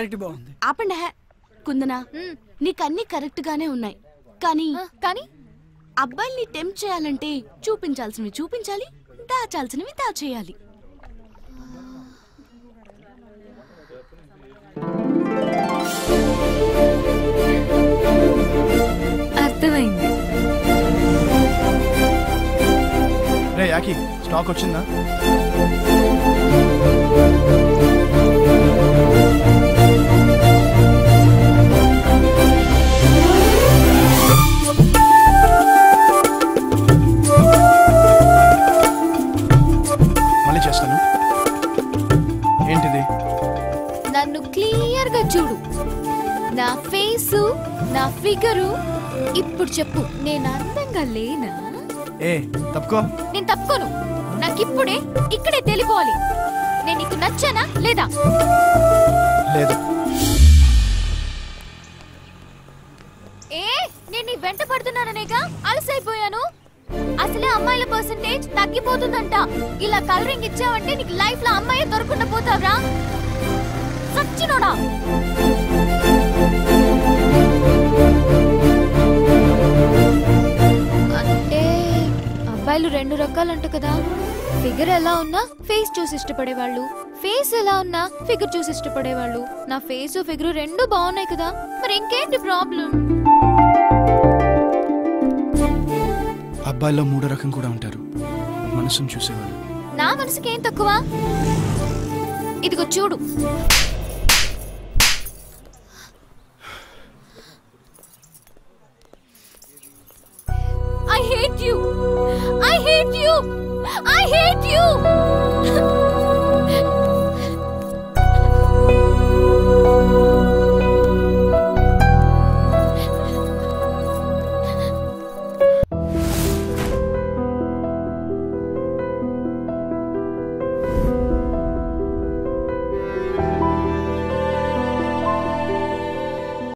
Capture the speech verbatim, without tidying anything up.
Correct బాగుంది ఆపండి కుందన నీకు అన్ని కరెక్ట్ గానే ఉన్నాయి కానీ కానీ అబ్బాయిని టెంప్ట్ చేయాలంటే చూపించాల్సినవి చూపించాలి దాచాల్సినవి దాచేయాలి అర్థమైంది రే యాకి స్టాక్ వచ్చిందా చూడు నా ఫేస్ నా ఫిగర్ ఇప్పుడు చెప్పు నేను అందంగా లేనా ఏ తప్పుకో నేను తప్పుకోను నాకు ఇప్పుడే ఇక్కడే తెలిపోవాలి నేను నీకు నచ్చనా లేదా లేదు ఏ నేను నీ వెంట పడుతున్నాననేగా అలసైపోయాను అసలే అమ్మాయిల పర్సెంటేజ్ తగ్గిపోతుందంట ఇలా కలరింగ్ ఇచ్చావంటే నీకు లైఫ్ లో అమ్మాయి దొరకకుండా పోతావరా అంటే అబ్బాయిలు రెండు రకాలంట కదా ఫిగర్ ఎలా ఉన్నా ఫేస్ చూసి ఇష్టపడేవాళ్ళు ఫేస్ ఎలా ఉన్నా ఫిగర్ చూసి ఇష్టపడేవాళ్ళు నా ఫేస్ ఫిగర్ రెండు బాగున్నాయి కదా మరి ఇంకేంటి ప్రాబ్లం అబ్బాయిలో మూడో రకం కూడా ఉంటారు మనసును చూసేవాళ్ళు నా మనసుకేం తక్కువ ఇదిగో చూడు I hate you! I hate you! I hate you!